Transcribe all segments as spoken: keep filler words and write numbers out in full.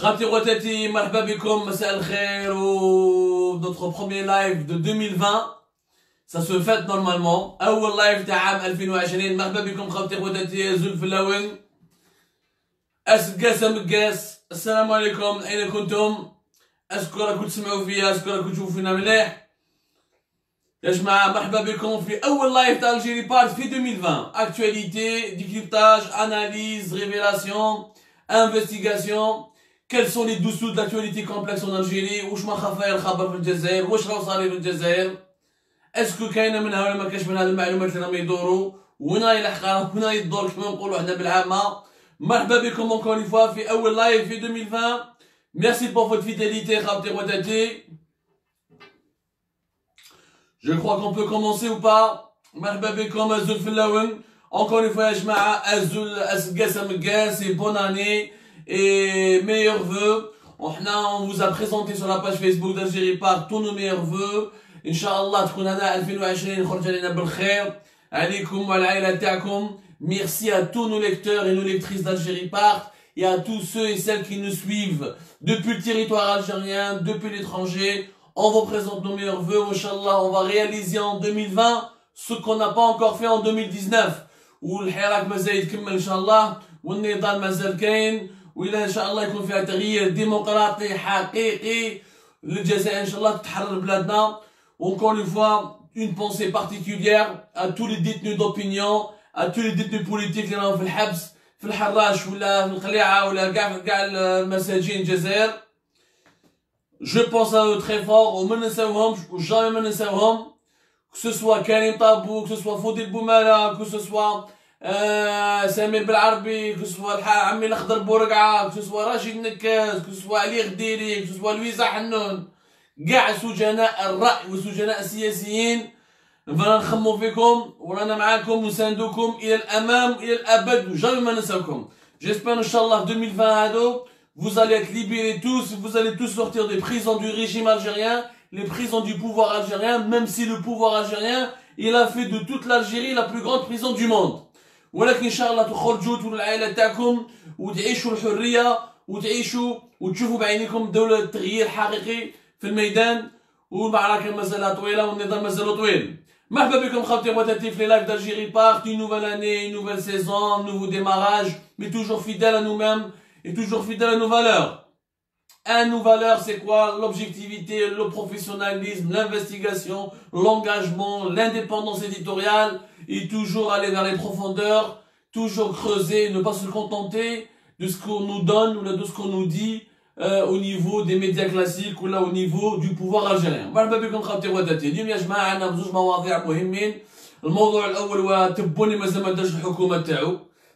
Rapti Rotati, marhaba bikum, massa al-khair, notre premier live de deux mille vingt. Ça se fête normalement. Awal live ta'am deux mille vingt, marhaba bikum, Rapti Rotati, Zulflawen. Asgas amgas, assalamu alaikum, aïna kuntum. Askou rakou tsma'ou fiya, askou rakou tchoufina mlih. يا جماعة مرحبا بكم في أول لايف تاع الجيري بارت في deux mille vingt. Actualité, décryptage, analyse, révélation, investigation. Quels sont les dessous de l'actualité complexe en Algérie? Wesh ma khafa el-khabar fi el-Jazair? Wesh rao sari fi el-Jazair? Est-ce que كاينة منها ولا ما كاينش منها المعلومات اللي راهم يدوروا؟ وين راهي الحقارة؟ وين راهي الدور كيما نقولوا حنا بالعامة؟ مرحبا بكم encore une fois في أول لايف في deux mille vingt. Merci pour votre fidélité, خاوتي خواتاتي. Je crois qu'on peut commencer ou pas. Marhaba bikom Azul Filaoun. Encore une fois, Jma'a Azul Asgasam Gas et bonne année et meilleurs vœux. On vous a présenté sur la page Facebook d'Algérie par tous nos meilleurs vœux. Inch'Allah, Tkounana deux mille vingt, Khorjalina Belkhair. Alikoum wa al-aïla ta'akoum. Merci à tous nos lecteurs et nos lectrices d'Algérie Park et à tous ceux et celles qui nous suivent depuis le territoire algérien, depuis l'étranger. On vous présente nos meilleurs vœux, Inch'Allah, on va réaliser en deux mille vingt ce qu'on n'a pas encore fait en deux mille dix-neuf. Ou le hirak mazaïd kemmel, Inch'Allah, ou le nidal mazal kain, ou il a, Inch'Allah, qu'on fait un taghyir démocrate, haqiqi, le Jazair, Inch'Allah, tahrar bladna. Encore une fois, une pensée particulière à tous les détenus d'opinion, à tous les détenus politiques, les gens dans le habs, dans le harash, ou la khli'a, ou la ga'al masajin Jazair. Je pense à eux très fort, au Menasawam, ou jamais Menasawam, que ce soit Karim Tabou, que ce soit Foudil Boumala, que ce soit euh, Samir Belarbi, que ce soit Amil Akhdar Bourga, que ce soit Rachid Nekaz, que ce soit Ali Khdiri, que ce soit Louisa Hannoun, Ga'a Soujana Al-Ra'i, ou Soujana Al-Siyasiyin, Vana Nkhammou Fikum, ou Rana Ma'akum, ou Sandoukum, il est l'amam, il est l'abad, ou jamais Menasawam. J'espère, Inch'Allah, deux mille vingt, vous allez être libérés tous, vous allez tous sortir des prisons du régime algérien, les prisons du pouvoir algérien, même si le pouvoir algérien, il a fait de toute l'Algérie la plus grande prison du monde. ولكن إن شاء الله تخرجوا تقولوا العائلة تاعكم وتعيشوا الحرية وتعيشوا وتشوفوا بعينكم دولة تغيير حقيقي في الميدان والمعركة مازالها طويلة والنظام مازالو طويل. مرحبا بكم خاوتي خواتاتي في لايف d'Algérie Park, une nouvelle année, une nouvelle saison, un nouveau démarrage, mais toujours fidèle à nous-mêmes. Et toujours fidèle à nos valeurs. À nos valeurs, c'est quoi? L'objectivité, le professionnalisme, l'investigation, l'engagement, l'indépendance éditoriale. Et toujours aller vers les profondeurs, toujours creuser, ne pas se contenter de ce qu'on nous donne ou de ce qu'on nous dit euh, au niveau des médias classiques ou là au niveau du pouvoir algérien.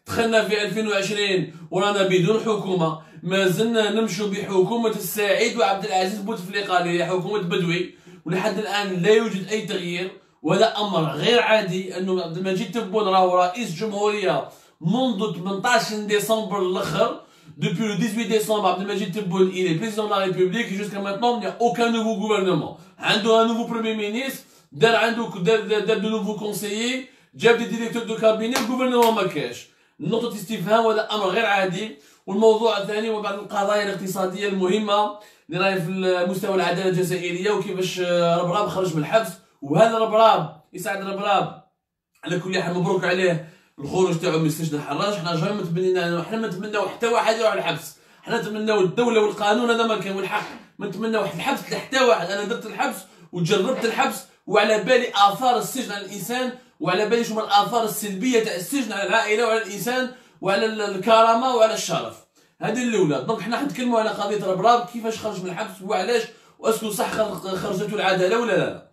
دخلنا في ألفين وعشرين ورانا بدون حكومة، مازلنا نمشوا بحكومة السعيد وعبد العزيز بوتفليقة اللي هي حكومة بدوي، ولحد الآن لا يوجد أي تغيير ولا أمر غير عادي أنه عبد المجيد تبون راهو رئيس جمهورية منذ ثمانية عشر ديسمبر الآخر، depuis le dix-huit décembre عبد المجيد تبون il est président de la République jusqu'à maintenant il n'y a aucun nouveau gouvernement، عنده un nouveau premier ministre، دار عنده دار de nouveaux conseillers، جاب des directeurs de cabinet، gouvernement ما كاش. نقطة استفهام وهذا أمر غير عادي، والموضوع الثاني هو بعض القضايا الاقتصادية المهمة اللي راهي في مستوى العدالة الجزائرية وكيفاش ربراب خرج من الحبس، وهذا ربراب يسعد ربراب على كل حال مبروك عليه الخروج تاعو من سجن الحراج، حنا جا ما تمنينا حنا ما نتمناو حتى واحد يروح الحبس، حنا نتمناو الدولة والقانون هذا ما كان والحق، ما نتمناو حتى الحبس حتى واحد، أنا درت الحبس وجربت الحبس وعلى بالي آثار السجن على الإنسان وعلى بالي شو من الآثار السلبية تاع السجن على العائلة وعلى الإنسان وعلى الكرامة وعلى الشرف. هذه الأولى، دونك حنا حنتكلموا على قضية ربراب كيفاش خرج من الحبس وعلاش وأسكو صح خرجته العدالة ولا لا.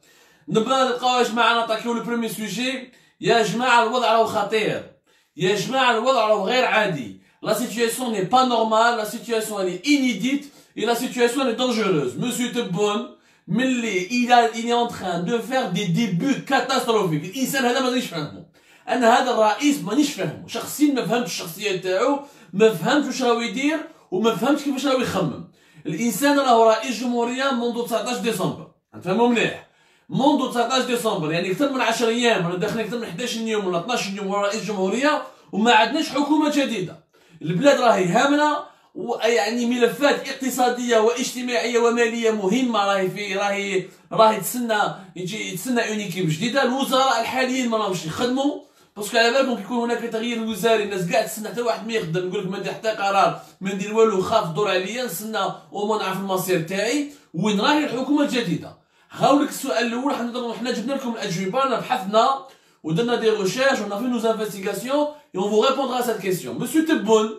نبدا نلقاو يا جماعة نطاكيو لو برومي سوجي، يا جماعة الوضع راهو خطير، يا جماعة الوضع راهو غير عادي، لا سيتياسيون ني با نورمال، لا سيتياسيون ني إينيديت، إي لا سيتياسيون ني دونجوروز، مسيو تبون Mais il, a, il est en train de faire des débuts catastrophiques. الإنسان هذا ما نيش فهمه. أنا هذا الرئيس ما نيش فهمه. شخصيا ما فهمتش الشخصية تاعو، ما فهمتش واش راهو يدير، وما فهمتش كيفاش راهو يخمم. الإنسان راهو رئيس جمهورية منذ تسعة عشر ديسمبر. نفهمو مليح. منذ تسعة عشر ديسمبر يعني أكثر من عشرة أيام ولا داخلين أكثر من أحد عشر يوم ولا اثنا عشر يوم هو رئيس جمهورية وما عندناش حكومة جديدة. البلاد راهي هاملة. ويعني ملفات اقتصاديه واجتماعيه وماليه مهمه راهي في راهي راهي تسنى يجي تسنى اونيكيب جديده. الوزراء الحاليين ما راهمش يخدموا باسكو على بالكم كيكون هناك تغيير وزاري الناس قاعد تسنى حتى واحد ما يخدم، يقول لك ما ندير حتى قرار ما ندير والو خاف دور عليا نسنى وما نعرف المصير تاعي وين راهي الحكومه الجديده. هاولك السؤال الاول راح نضربوا، حنا جبنا لكم الاجوبه، رانا بحثنا ودرنا دي ريشيرش ونا في نوز انفستيغاسيون اي اون فو ريبوندرا على سات كيسيون. مسيو تبون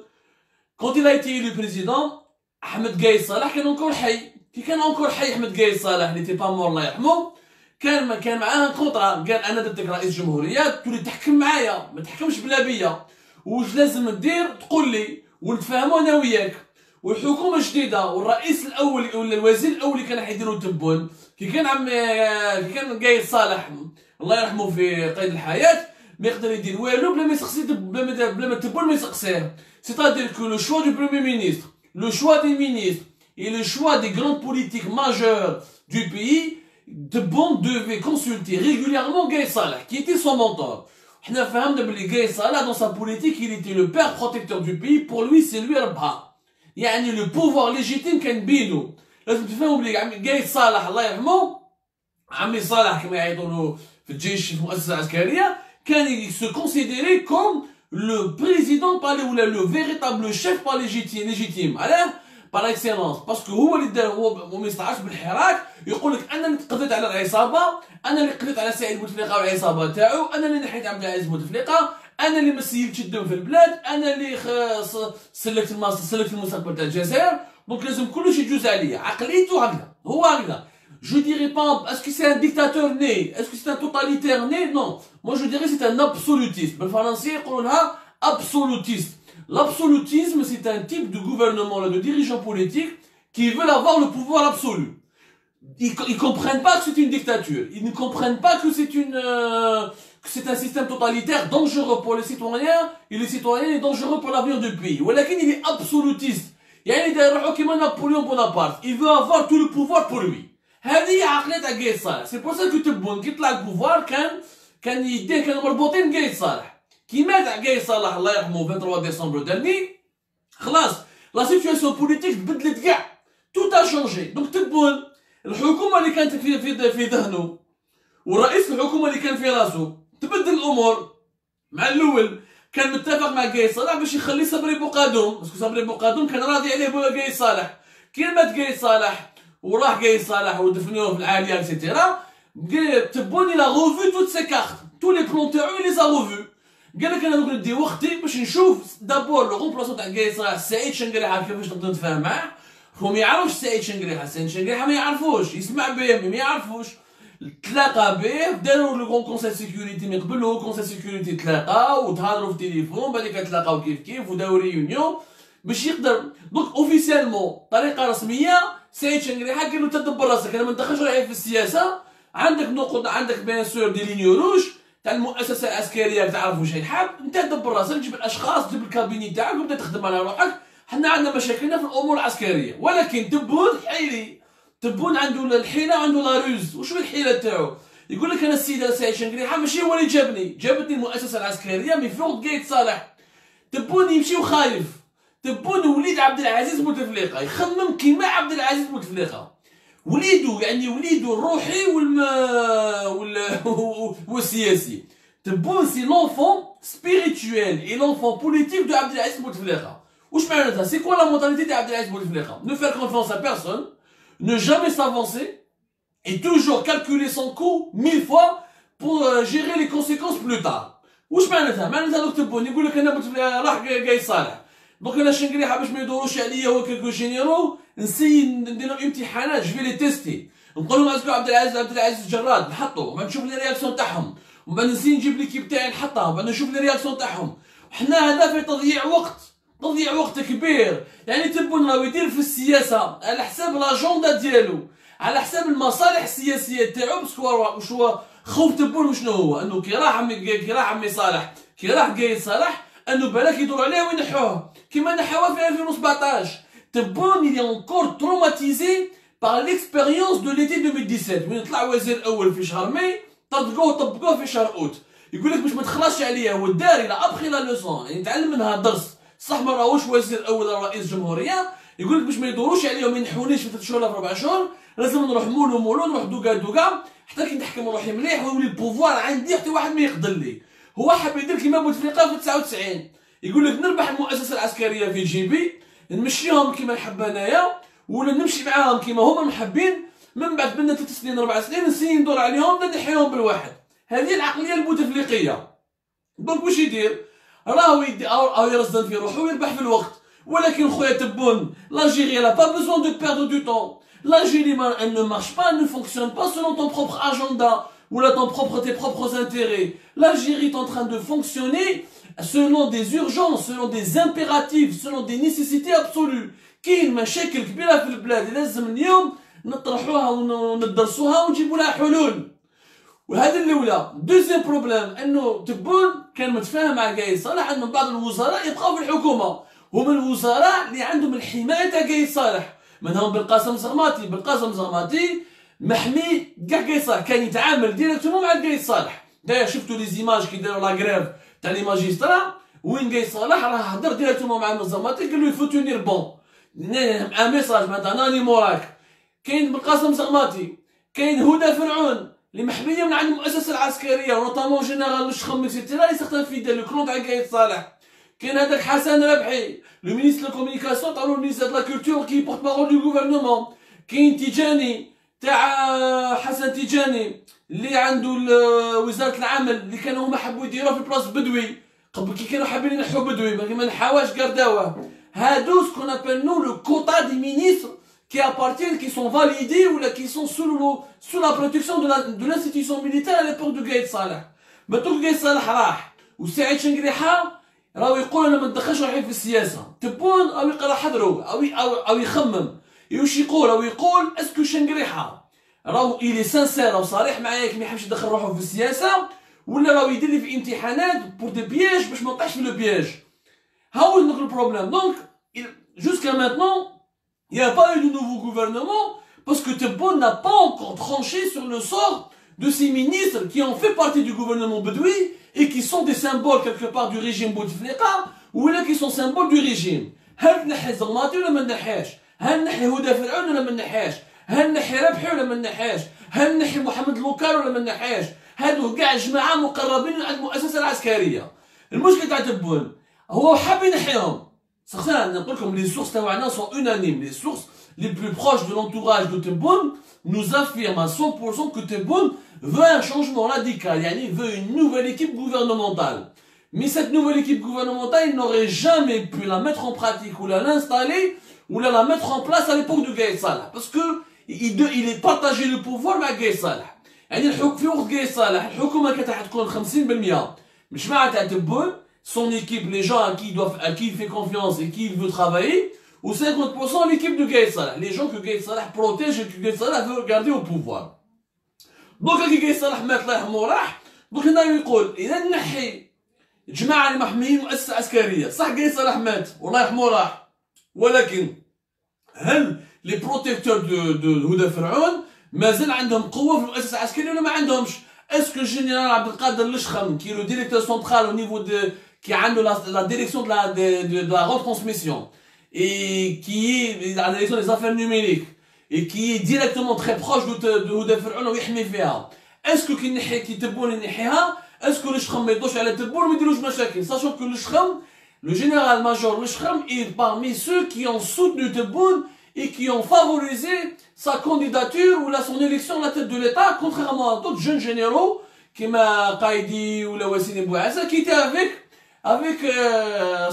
quand il a été élu président, Ahmed Gaye Salah كان encore حي. كي كان encore حي Ahmed Gaye Salah n'était pas mort الله يرحمه، كان كان معاه كونطرا، قال انا درتك رئيس جمهوريه تولي تحكم معايا ما تحكمش بلا بيا، واش لازم ندير تقول لي ونتفاهموا انا وياك. والحكومه الجديده والرئيس الاول ولا الوزير الاول اللي كان راح يديرو تبون كي كان عم كي كان Gaye Salah الله يرحمه في قيد الحياه ما يقدر يدير والو بلا ما يسقسي بلا ما تبون ما يسقسيه. C'est-à-dire que le choix du Premier ministre, le choix des ministres et le choix des grandes politiques majeures du pays, Tebboune devait consulter régulièrement Gaye Salah, qui était son mentor. On a fait Gaye Salah, dans sa politique, il était le père protecteur du pays, pour lui, c'est lui Rabha. Il y a le pouvoir légitime qu'il y a bino. Là, tu fais oublier Gaye Salah, Allah yarhamo, Ami Salah, comme il y a dans le Jesh, dans l'Askaria, qu'il se considérait comme le président par les, ou le, le véritable chef par légitime, légitime. Alors, par excellence. Parce que هو اللي دار هو ما يستعرضش بالحراك، يقول لك انا اللي قضيت على العصابه، انا اللي قضيت على سعيد بوتفليقه والعصابه تاعو، انا اللي نحيت عبد العزيز بوتفليقه، انا اللي ما سيبتش الدم في البلاد، انا اللي سلكت سلكت المستقبل تاع الجزائر، دونك لازم كلش يجوز عليا، عقليته هكذا، هو هكذا. Je dirais pas, est-ce que c'est un dictateur né? Est-ce que c'est un totalitaire né? Non. Moi, je dirais que c'est un absolutiste. Le français, on a absolutiste. L'absolutisme, c'est un type de gouvernement, de dirigeants politiques qui veulent avoir le pouvoir absolu. Ils ne comprennent pas que c'est une dictature. Ils ne comprennent pas que c'est une, euh, que c'est un système totalitaire dangereux pour les citoyens et les citoyens est dangereux pour l'avenir du pays. Ou alors il est absolutiste. Il y a un Napoléon Bonaparte. Il veut avoir tout le pouvoir pour lui. هذه عقلية تاع Gaye Salah. سي بور سا كو تبون كي طلع البوفوار كان كان يديه كانوا مربوطين Gaye Salah. كي مات Gaye Salah الله يرحمه vingt-trois ديسمبر داني خلاص لا سيتياسيون بوليتيك تبدلت كاع، توت ا شونجي. دونك تبون الحكومة اللي كانت في في في ذهنه ورئيس الحكومة اللي كان في راسه تبدل الأمور. مع الأول كان متفق مع Gaye Salah باش يخلي صبري بوقادوم، باسكو صبري بوقادوم كان راضي عليه بو Gaye Salah. كي مات Gaye Salah وراح Gaye Salah ودفنوه في العاليه اكسيتيرا، تبوني لا غوفي توت سي كارت تو لي بلون تاعو لي زا غوفي. قال لك انا دوك ندي وقتي باش نشوف دابور لو غومبلاسون تاع Gaye Salah سعيد شنقريحه كيفاش نقدر نتفاهم معاه. هو ما يعرفش سعيد شنقريحه، سعيد شنقريحه ما يعرفوش، يسمع به ما يعرفوش. تلاقى به داروا لو غون كونسيل سيكوريتي من قبل، هو كونسيل سيكوريتي تلاقاو وتهضروا في التليفون، بعد كي تلاقاو كيف كيف وداو ريونيون باش يقدر. دونك اوفيسيالمون طريقه رسميه سعيد شنقريحه قال له تدبر راسك، انا ما ندخلش روحي في السياسه، عندك نقود، عندك بيان سور دي لينيو روج تاع المؤسسه العسكريه تعرفوا واش يحاب، انت دبر راسك جيب الاشخاص جيب الكابيني تاعك وبدا تخدم على روحك، حنا عندنا مشاكلنا في الامور العسكريه. ولكن تبون حيلي، تبون عنده الحيله عنده لا روز. وشو الحيله تاعو؟ يقول لك انا السيده سعيد شنقريحه ماشي هو اللي جابني، جابتني المؤسسه العسكريه من فوق Gaye Salah. تبون يمشي وخايف، تبون وليد عبد العزيز بوتفليقه يخمم كيما عبد العزيز بوتفليقه، وليدو يعني وليدو الروحي والم والسياسي. تبون سي لونفون سبيريتويل اي لونفون بوليتيك دو عبد العزيز بوتفليقه. واش معناتها؟ سي كوا لا مونتاليتي تاع عبد العزيز بوتفليقه؟ نو فير كونفونس ا بيرسون، نو جامي سافونسي، اي توجور كالكولي سون كو ميل فوا بور جيري لي كونسيكونس بلو تار. واش معناتها؟ معناتها دوك تبون يقول لك انا راح Gaye Salah دونك انا شنقريحه باش ما يدوروش عليا هو كيلكو جينيرو نسي ندير لهم امتحانات جو في لي تيستي، نقول لهم اسكو عبد العزيز عبد العزيز جراد نحطو وبعد نشوف لي رياكسيون تاعهم، وبعد نسي نجيب ليكيب تاعي نحطها وبعد نشوف لي رياكسيون تاعهم. حنا هذا في تضييع وقت، تضييع وقت كبير. يعني تبون راهو يدير في السياسه على حساب لاجوندا ديالو، على حساب المصالح السياسيه تاعو. باسكو واش هو خوف تبون وشنو هو؟ انه كي راح كي راح عمي صالح كي راح Gaye Salah انه بالاك يدوروا عليه وينحوه كما نحاوها في ألفين وسبعطاش. تبون il est encore traumatisé par l'expérience de l'été deux mille dix-sept من طلع وزير اول في شهر ماي طبقوه وطبقوه في شهر اوت. يقول لك باش ما تخلصش عليا هو دار الى ابخي لا لوسون، يعني تعلم منها الدرس. صح ما راهوش وزير اول ولا رئيس جمهوريه، يقول لك باش ما يدوروش عليهم ينحونيش في ثلاث شهور ولا في ربع شهور، لازم نروح مولو مولو، نروح دوكا دوكا حتى كي نتحكم روحي مليح ويولي البوفوار عندي حتى واحد ما يقدر لي. هو حاب يدير كيما بوتفليقه في تسعة وتسعين، يقول لك نربح المؤسسه العسكريه في جيبي، نمشيهم كيما نحب انايا ولا نمشي معاهم كيما هما محبين، من بعد بنا ثلاث سنين ربع سنين نسي ندور عليهم ولا نحيهم بالواحد. هذه العقليه البوتفليقيه. دونك واش يدير؟ راهو راهو يرزن في روحو ويربح في الوقت. ولكن خويا تبون l'Algérie elle a pas besoin de perdre du temps. L'Algérie elle ne marche pas, elle ne fonctionne pas selon ton propre agenda ou là ton propre tes propres intérêts. L'Algérie est en train de fonctionner selon des urgences, selon des impératifs, selon des nécessités absolues. كاين مشاكل كبيره في البلاد لازم اليوم نطرحوها وندرسوها ونجيبوا لها حلول. وهذا الاولى. دوزيام بروبليم انه تبون كان متفاهم مع قايد صالح ان من بعض الوزراء يبقاو في الحكومه، هما الوزراء اللي عندهم الحمايه تاع قايد صالح، منهم بالقاسم زغماطي. بالقاسم زغماطي محمي كاع قايد صالح، كان يتعامل ديريكتومون مع قايد صالح. داير شفتوا لي زيماج كي داروا لا غريف تاع لي ماجيسترا وين قايد صالح راه هضر ديريكتومون مع زغماطي، قال له يفو تونير بون مع ميساج معناتها ناني موراك. كاين بالقاسم زغماطي، كاين هدى فرعون اللي محميه من عند المؤسسه العسكريه نوطامون جينيرال الشخم اكسيتيرا اللي سخطان في يده لو كلون تاع قايد صالح. كاين هذاك حسن ربحي لو مينيستر دو كومونيكاسيون تاع لو مينيستر دو لا كولتور كي بورت بارول دو غوفرنمون. كاين تيجاني تاع حسن تيجاني اللي عنده وزاره العمل اللي كانوا هما حبوا يديروه في بلاص بدوي قبل كي كانوا حابين ينحوا بدوي ما نحاواش قرداوه. هادو سكون ابل نو لو كوطا دي مينيستر qui appartiennent, qui sont validés ou là, qui sont sous, le, sous la protection de l'institution militaire à l'époque de Gaïd Salah. Maintenant que Gaïd Salah راح وسعيد شنقريحة راهو يقول أنا ما ندخلش روحي في السياسة، تبون أو يقرا حضرو أو أو أو يخمم واش يقول أو يقول اسكو شنقريحة راهو إلي سانسير أو صريح معايا ما يحبش يدخل روحه في السياسة ولا راهو يدير لي في امتحانات بور دي بياج باش ما نطيحش في لو بياج. هاو نقول البروبليم. دونك جوسكا ماتنون il n'y a pas eu de nouveau gouvernement parce que Tebboune n'a pas encore tranché sur le sort de ces ministres qui ont fait partie du gouvernement Bedoui et qui sont des symboles quelque part du régime Bouteflika ou là qui sont symboles du régime. هل نحي زغماطي ولا ما نحيش؟ هل نحي هدى فرعون ولا ما نحيش؟ هل نحي ربحي ولا ما نحيش؟ هل نحي محمد لوكار ولا ما نحيش؟ هادو كاع جماعه مقربين عند المؤسسه العسكريه. المشكل تاع تبون هو حاب ينحيهم. Les sources tawana sont unanimes. Les sources les plus proches de l'entourage de Tebboune nous affirment à cent pour cent que Tebboune veut un changement radical. Il veut une nouvelle équipe gouvernementale. Mais cette nouvelle équipe gouvernementale, il n'aurait jamais pu la mettre en pratique ou la l'installer ou la, la mettre en place à l'époque de Gaïd Salah. Parce que il, il est partagé le pouvoir avec Gaïd Salah. يعني في وقت Gaïd Salah, الحكومة كانت حتكون خمسين بالمية. مش معناتها تاع Tebboune. Son équipe, les gens à qui, il doit, à qui il fait confiance et qui il veut travailler, ou cinquante pour cent l'équipe de Gaïd Salah, les gens que Gaïd Salah protège et que Gaïd Salah veut garder au pouvoir. Donc, quand Gaïd Salah met là, donc il dit, il a نحي جماعة المحميين مؤسسة عسكرية. صح Gaïd Salah met, والله يرحمه راح. ولكن هل les protecteurs de de هدى فرعون ما زال عندهم قوة في المؤسسة العسكرية ولا ما عندهمش؟ Est-ce que le général Abdelkader Lechkhem, qui est le directeur central au niveau de qui a la, la direction de la, de, de, de la retransmission, et qui est à la direction des affaires numériques, et qui est directement très proche de Houda Fer'oun, est-ce que qui Tebboune nihéha, est-ce que le Lechkhem met dos à la Tebboune, mais dit le Machakil, sachant que le Lechkhem, le général-major Lechkhem, est parmi ceux qui ont soutenu Tebboune et qui ont favorisé sa candidature ou la son élection à la tête de l'État, contrairement à d'autres jeunes généraux, comme Qaïdi ou la Wassini Bouassa, qui étaient avec avec euh,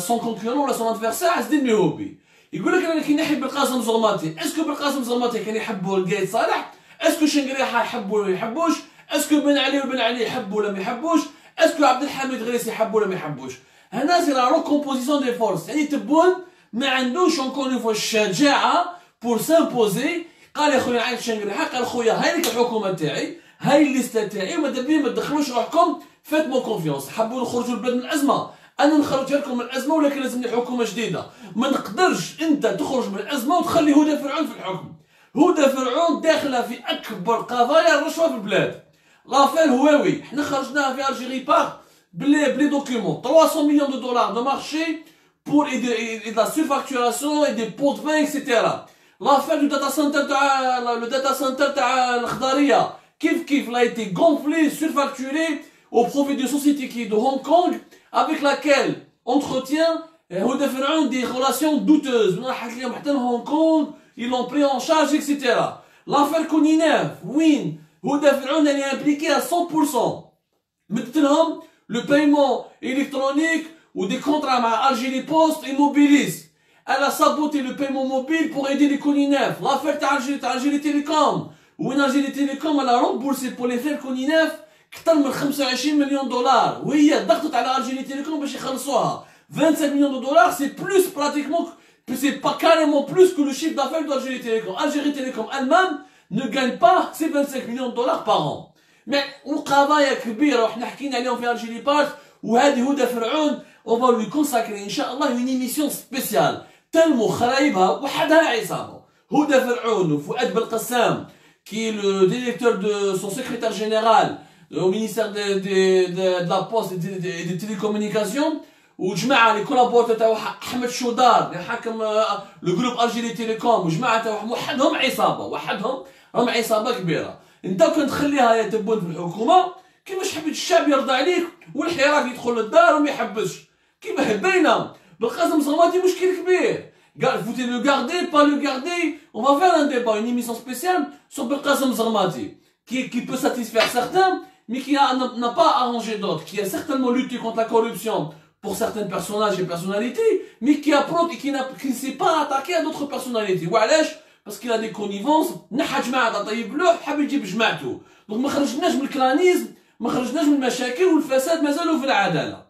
son concurrent ou son adversaire Azdine Mehoubi. Il dit qu'il n'y a pas Belqasem Zermati. Est-ce que Belqasem Zermati qu'il aime Gaïd Salah? Est-ce que Shengriha l'aime ou l'aime? Est-ce que Ben Ali ou Ben Ali l'aime ou l'aime? Est-ce que Abdelhamid Ghaïsi l'aime ou l'aime? Là, c'est la recomposition des forces. C'est-à-dire Tebboune ما عندوش encore une fois الشجاعة pour s'imposer. قال يا خويا عايد شنقريحة، قال خويا هاي الحكومة تاعي، هاي الليستة تاعي، وماذا بيا ما تدخلوش روحكم، فات مو كونفيونس. حبوا نخرجوا البلاد من الأزمة، أنا نخرجها لكم من الأزمة، ولكن لازمني حكومة جديدة. ما نقدرش أنت تخرج من الأزمة وتخلي هدى فرعون في الحكم. هدى فرعون داخلة في أكبر قضايا الرشوة في البلاد. لافير هواوي، حنا خرجناها في ألجيري باغ بلي بلي دوكيومون، ثلاثمية مليون دولار دو مارشي pour et de, et de la surfacturation et des pots de vin, et cetera. L'affaire du data center, le data center Al-Khdariya, Kif Kif, a été gonflé, surfacturé au profit d'une société qui est de Hong Kong, avec laquelle entretient Houda Fer'aoun des relations douteuses. Hong Kong, ils l'ont pris en charge, et cetera. L'affaire Kouninef, Win, Houda Fer'aoun, elle est impliquée à cent pour cent. Maintenant, le paiement électronique ou des contrats à Algérie Post et Mobilis. Elle a saboté le paiement mobile pour aider les Kouninef. L'affaire d'Algérie Algérie Télécom, où une Algérie Télécom, elle a remboursé pour les frères Kouninef خمسة وعشرين مليون دولار. Oui, il y a d'actes à l'Algérie Télécom, parce que vingt-cinq millions de dollars, c'est plus pratiquement, c'est pas carrément plus que le chiffre d'affaires d'Algérie Télécom. Algérie Télécom elle-même ne gagne pas ces vingt-cinq millions de dollars par an. Mais on travaille à Kbir, on a dit qu'on fait Algérie Post, ou Hadi Houda Fer'aoun, on va lui consacrer, Inch'Allah, une émission spéciale. Tellement Kharaïba, Wahada Isamo. Houda Fer'aoun, Fouad Belqassam, qui est le directeur de son secrétaire général au ministère de, de, de, de la Poste et des de, de, de Télécommunications, ou Jma'a, les collaborateurs Ahmed Choudar, le groupe Algérie Télécom, Jma'a, Wahadhom Isaba, Wahadhom, Ram Isaba Kbira. انت كنت تخليها تبون في الحكومه كيفاش حبيت الشعب يرضى عليك والحراك يدخل للدار وما يحبسش كيما هبينا بالقاسم صماتي مشكل كبير قال فوتي لو غاردي با لو غاردي on va faire un débat une émission spéciale sur بالقاسم صماتي qui qui peut satisfaire certains mais qui n'a pas arrangé d'autres qui a certainement lutté contre la corruption pour certains personnages et personnalités mais qui a proté qui n'a qui ne s'est pas attaqué à d'autres personnalités وعلاش parce qu'il a des connivences, نحج مع طيب لوح حاب يجيب جماعته، دونك ما خرجناش من الكلانيزم، ما خرجناش من المشاكل والفساد مازالوا في العداله.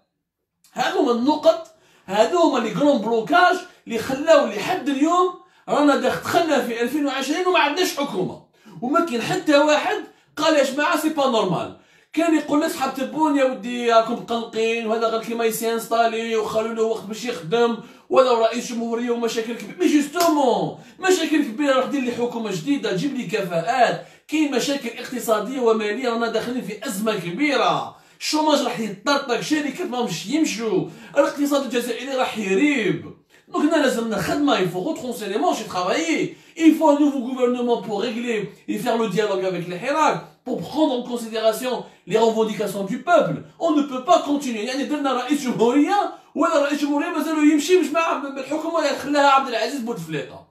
هادو هما النقط، هادو هما لي كرون بلوكاج اللي خلاو لحد اليوم رانا دخلنا في ألفين وعشرين وما عندناش حكومه، وما كاين حتى واحد قال يا جماعه سي با نورمال، كان يقول لصحاب تبون يا ودي راكم مقلقين وهذا غير كيما يسينستالي وخلوا له وقت باش يخدم ولا رئيس جمهوريه ومشاكل كبيره مي جوستومون مشاكل كبيره راح دير لي حكومه جديده تجيب لي كفاءات كاين مشاكل اقتصاديه وماليه رانا داخلين في ازمه كبيره الشوماج راح يتطرطق شركات ماهمش يمشوا الاقتصاد الجزائري راح يريب دونك هنا لازمنا خدمه il faut retrousser les manches et travailler il faut un nouveau gouvernement pour régler et faire le dialogue avec les hirak pour prendre en considération les revendications du peuple. On ne peut pas continuer. يعني درنا رئيس جمهورية ولا رئيس جمهورية مازالو يمشي مش مع الحكومة اللي خلاها عبد العزيز بوتفليقة.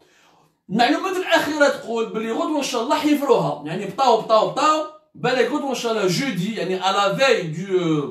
المعلومات الأخيرة تقول بلي غدوة إن شاء الله حيفروها. يعني بطاو بطاو بطاو بالك غدوة إن شاء الله جودي يعني على فاي دو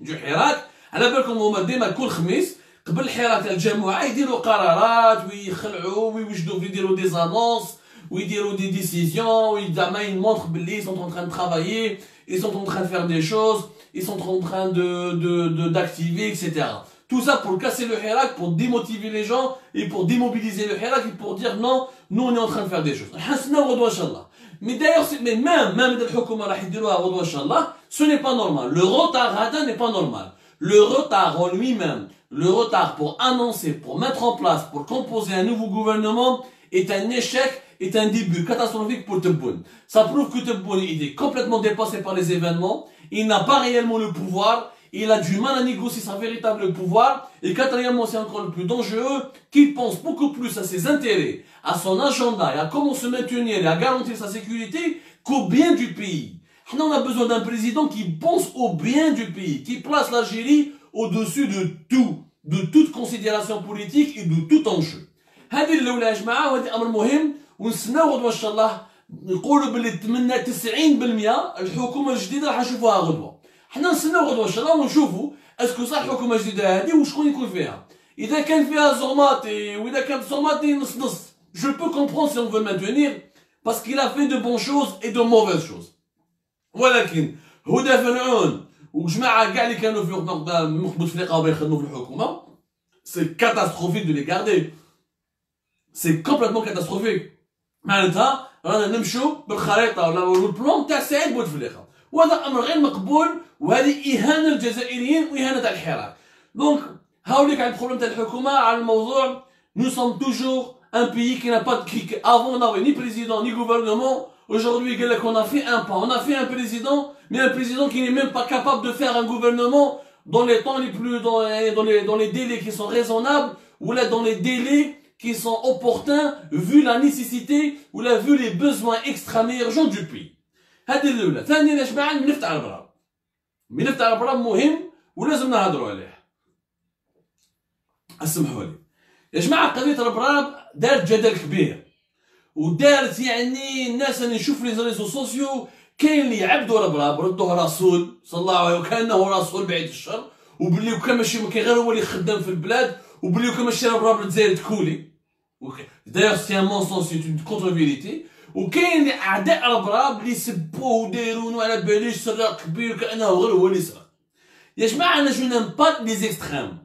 دو حراك على بالكم هما ديما كل خميس قبل الحراك تاع الجماعة يديروا قرارات ويخلعوا ويوجدوا يديروا دي زانونس ويديروا دي ديسيزيون زعما يمونطخ بلي ils sont en train de travailler ils sont en train de faire des choses ils sont en train de de de d'activer et cetera. Tout ça pour casser le hirak pour démotiver les gens et pour démobiliser le hirak et pour dire non nous on est en train de faire des choses. حسنا غدوة إن شاء الله. Mais d'ailleurs mais même même de الحكومة راح يديروها غدوة إن شاء الله ce n'est pas normal. Le retard هذا n'est pas normal. Le retard en lui-même le retard pour annoncer pour mettre en place pour composer un nouveau gouvernement est un échec est un début catastrophique pour Tebboune. Ça prouve que Tebboune est complètement dépassé par les événements, il n'a pas réellement le pouvoir, il a du mal à négocier son véritable pouvoir, et quatrièmement, c'est encore le plus dangereux, qu'il pense beaucoup plus à ses intérêts, à son agenda, et à comment se maintenir et à garantir sa sécurité qu'au bien du pays. Maintenant, on a besoin d'un président qui pense au bien du pays, qui place l'Algérie au-dessus de tout, de toute considération politique et de tout enjeu. هذه الأولى يا جماعة وهذا أمر مهم ونستناو غدوة إن شاء الله نقولوا باللي نتمنى تسعين بالمية الحكومة الجديدة راح نشوفوها غدوة. حنا نستناو غدوة إن شاء الله ونشوفوا أسكو صح الحكومة الجديدة هذه وشكون يكون فيها. إذا كان فيها زغماطي وإذا كانت زغماطي نص نص. جو بو كومبخون سي أون فو مانتونيغ باسكو إلا في دو بون شوز إي دو موفيز شوز. ولكن هدى فرعون وجماعة كاع اللي كانوا في مخبوط فليقة وبا يخدموا في الحكومة سي كاتاستروفيك دو لي كاردي. C'est complètement catastrophique. معناتها رانا نمشوا بالخريطه ولا البلون تاع سعيد بوتفليقه وهذا امر غير مقبول وهذه اهانه للجزائريين واهانه على الحراك. دونك هاوليك على البروبليم تاع الحكومه على الموضوع nous sommes toujours un pays qui n'a pas de qui avant n'avait ni président ni gouvernement aujourd'hui قال لك on a fait un pas on a fait un président mais un président qui n'est même pas capable de faire un gouvernement dans les temps les plus, dans les, dans les, dans les délais qui sont raisonnables, ou là dans les délais qui sont opportuns, vu la nécessité, ou là vu les besoins extrêmement urgents du pays. هذه الأولى. ثانيا اش معنا بنفتح على البرامج. بنفتح على البرامج مهم ولازم نهضروا عليه. اسمحوا لي. يا جماعة قضية البرامج دارت جدل كبير. ودارت يعني الناس اللي نشوف لي ريزو سوسيو كاين اللي يعبدوا البرامج ردوه رسول صلى الله عليه وسلم كانه رسول بعيد الشر وبلي وكان ماشي غير هو اللي خدام في البلاد وبلي وكان ماشي البرامج الجزائر تكولي. دايوغ سي ان مونسونس سي اون كونتر فيريتي. وكاين اعداء البراب اللي سبوه ودايرونو على باليش سراق كبير كانه غير هو اللي سرق. يا جماعه انا جو نيم با لي زيكستريم،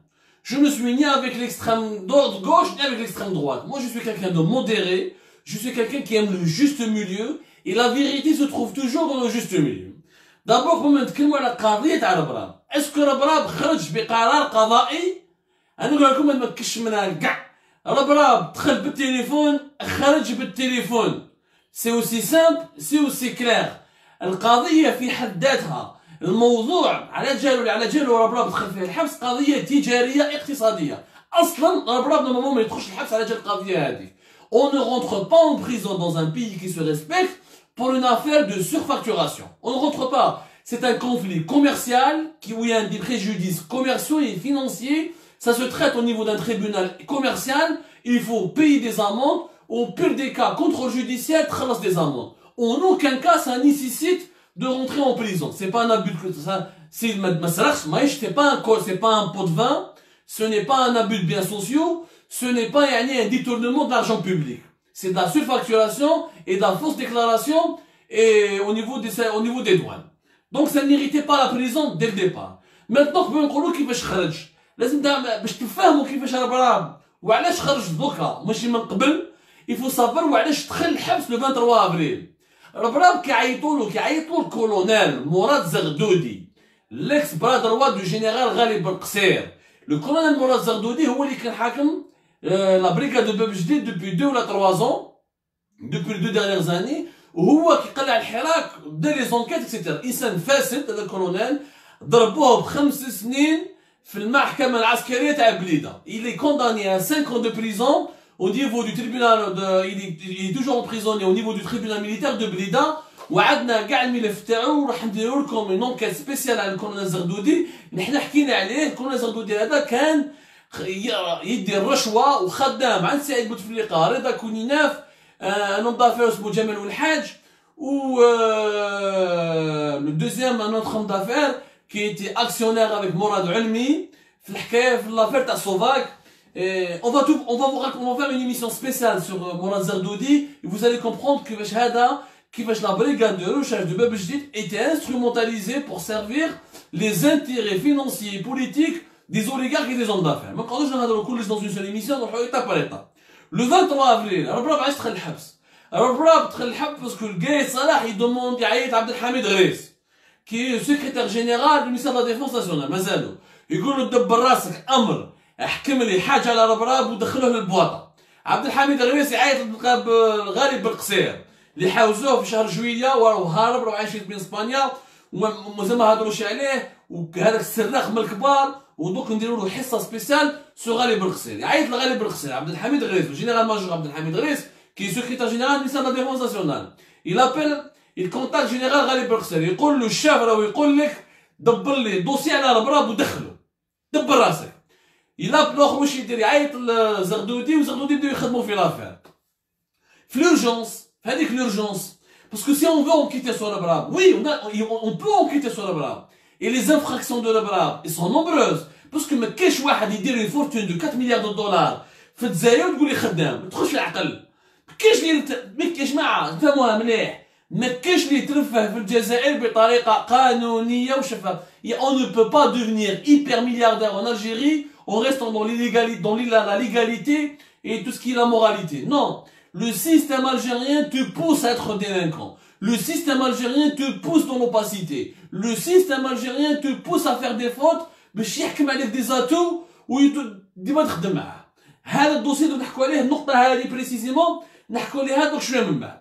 جو نو سوي ني افيك ليكستريم دو غوش ني افيك ليكستريم دروات. Moi je suis quelqu'un de modéré, je suis quelqu'un qui aime le juste milieu et la vérité se trouve toujours dans le juste milieu. D'abord كنا نتكلموا على قضيه تاع البراب. اسكو البراب خرج بقرار قضائي؟ انا نقول لكم ما تكش منها كاع. البراب دخل بالتليفون خرج بالتليفون. سي اوسي سامبل سي اوسي كلير. القضيه في حد ذاتها، الموضوع على جالو على جالو ربراب دخل فيه الحبس قضيه تجاريه اقتصاديه. اصلا ربراب نورمالمون ما يدخلش الحبس على جال القضيه هذه. On ne rentre pas en prison dans un pays qui se respecte pour une affaire de surfacturation. On ne rentre pas. C'est un conflit commercial qui où il y a des préjudices commerciaux et financiers. Ça se traite au niveau d'un tribunal commercial. Il faut payer des amendes. Au pire des cas, contrôle judiciaire, traverse des amendes. En aucun cas, ça nécessite de rentrer en prison. C'est pas un abus de ça. C'est pas un col, c'est pas un pot de vin. Ce n'est pas un abus de biens sociaux. Ce n'est pas un détournement d'argent public. C'est de la surfacturation et de la fausse déclaration et au niveau des, au niveau des douanes. Donc, ça n'héritait pas la prison dès le départ. Maintenant, que nous allons qui va chercher. لازم تفهموا كيفاش البراب وعلاش خرج دوكا ماشي من قبل. Il faut savoir وعلاش دخل الحبس لو vingt-trois avril. البراب كيعيطوا له كيعيطوا الكولونيل مراد زغدودي، ليكس برادر وا دو جينيرال غالي بالقصير. الكولونيل مراد زغدودي هو اللي كان حاكم لا بريكاد دو باب جديد دوبوي دو ولا تلاتة ans دوبوي دو ديرنيير زاني، وهو كيقلع الحراك دار لي زونكيت اكسيتيرا. انسان فاسد هذا الكولونيل، ضربوه بخمس سنين في المحكمة العسكرية تاع بليدة. Il est condamné à cinq ans de prison au niveau du tribunal de... il, est... il est toujours emprisonné au niveau du tribunal militaire de Blida. وعدنا كاع الملف تاعو راح نديرو لكم اون انكات سبيسيال على الكولونيل زغدودي. نحنا حكينا عليه. الكولونيل زغدودي هذا كان يدي الرشوة وخدام عند سعيد بوتفليقة رضا كونيناف ان هوم دافير اسمو جمال والحاج و لو دوزيام ان اوتر هوم دافير qui était actionnaire avec Morad Almi, l'affaire Tassovac. On va tout, on va vous, on va faire une émission spéciale sur Morad Zardoudi. Et vous allez comprendre que Hada, qui la brigade de recherche de Bab Jdid était instrumentalisée pour servir les intérêts financiers et politiques des oligarques et des hommes d'affaires. Mais quand je vais dans le dans une seule émission, on va étape par étape. Le vingt-trois avril, Rabrab a été le Habs. Rabrab a été le Habs parce que le gars Salah il demande à Abdelhamid Ghaïs, qui est secrétaire général du ministère de la Défense nationale. مازالو يقول له دبر راسك امر احكم لي حاجه على ربراب ودخله للبواطه. عبد الحميد الغريسي يعيط غالي بالقصير اللي حاوزوه في شهر جويليه وهارب راه عايش في اسبانيا ومازال ما هضروش عليه وهذاك السراخ من الكبار. ودوك نديروا له حصه سبيسيال سو غالي بالقصير. يعيط لغالي بالقصير عبد الحميد الغريسي جينيرال ماجور عبد الحميد الغريسي كي سكرتير جينيرال du ministère de la Défense nationale. Il appelle il contacte général Ghali Berkser, يقول له الشاف راهو يقول لك دبر لي دوسي على البراب ودخله دبر راسك. الا بلوخ واش يدير يعيط لزغدودي وزغدودي يبداو يخدموا في لافير في لورجونس. هذيك لورجونس باسكو سي اون فو كيتي سور البراب وي اون بو كيتي سور البراب. اي لي زانفراكسيون دو البراب اي سون نومبروز باسكو ما كاينش واحد يدير اون فورتون دو quatre milliards de dollars في الجزائر وتقول لي خدام. ما تدخلش العقل. ما كاينش اللي يا جماعه فهموها مليح. ما كاينش اللي يترفه في الجزائر بطريقه قانونيه وشفافه. On ne peut pas devenir hyper milliardaire en Algérie en restant dans l'illégalité, dans la légalité et tout ce qui est la moralité. Non, le système algérien te pousse à être délinquant. Le système algérien te pousse dans l'opacité. Le système algérien te pousse à faire des fautes باش يحكم عليك des atouts ou ديما تخدم معاه. هذا الدوسي اللي نحكوا عليه النقطه هذه précisément نحكوا عليها دوك شويه من بعد.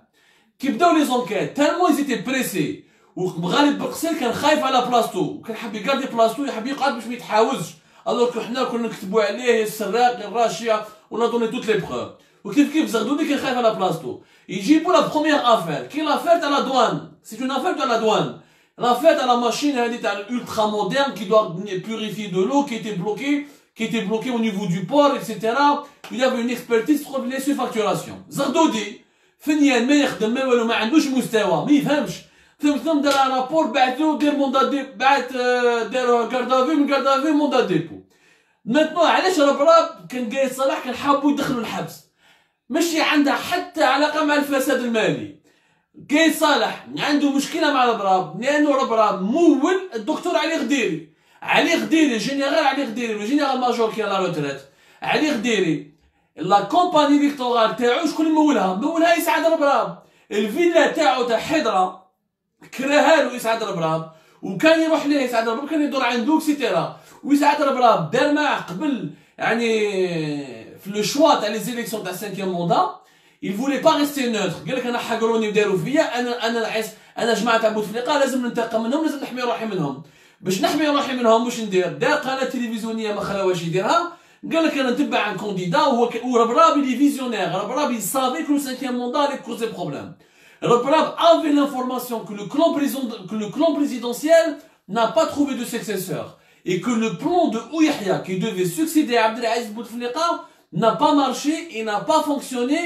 كي بداو لي زونكيت تالمون ils étaient pressés وغالب بالقصير كان خايف على بلاصتو، كان حاب يقادي بلاصتو، يحب يقعد باش ما يتحاوزش. الوغ حنا كنا نكتبوا عليه السراق الراشية ولا دوني توت لي بخوف. وكيف كيف زغدوني كان خايف على بلاصتو. يجيبوا لا بخومييغ افير، كي لافير تاع لا دوان، سي اون افير تاع لا دوان. لافير تاع لا ماشين هادي تاع الالترا موديرن كي دوا بيوريفي دو لو كي تي بلوكي كي تي بلوكي او نيفو دو بور اكسيتيرا. Il avait une expertise sur les surfacturations. زغدودي فنيا ما يخدم ما والو، ما عندوش مستوى، ما يفهمش. ثم دار رابور بعثو دير موندا دي بعث دار كاردافي من كاردافي موندا ديبو. ماتنو علاش ربراب كان قايد صلاح كان حابو يدخلو الحبس؟ ماشي عندها حتى علاقه مع الفساد المالي. قايد صالح عنده مشكله مع ربراب لانه ربراب مول الدكتور علي غديري. علي غديري جينيرال علي غديري لو جينيرال ماجور كي لا روتريت. علي غديري لا كومباني فيكتورال تاعو شكون مولها؟ مولها يسعد ربراب. الفيلا تاعو تاع حضره كراها له يسعد ربراب، وكان يروح ليه يسعد ربراب، كان يدور عنده اكسيتيرا. ويسعد ربراب دار معاه قبل يعني في لو شوا تاع لي زيليكسيون تاع سانكيام موندا، il voulait pas rester neutre. قال لك انا حقروني وداروا فيا، انا انا العز انا جماعه تاع بوتفليقه لازم ننتقم منهم، لازم نحمي روحي منهم. باش نحمي روحي منهم واش ندير؟ دار قناه تلفزيونيه ما خلاوهاش يديرها. قال لك انا نتبع ان كونديدا وهو ربراب لي فيزيونير، ربراب يصافي كل سانكيام موندا لي كوزي بروبليم. Reprab avait l'information que le clan présidentiel n'a pas trouvé de successeur et que le plan de Ouyahia qui devait succéder à Abdelaziz Bouteflika n'a pas marché et n'a pas fonctionné,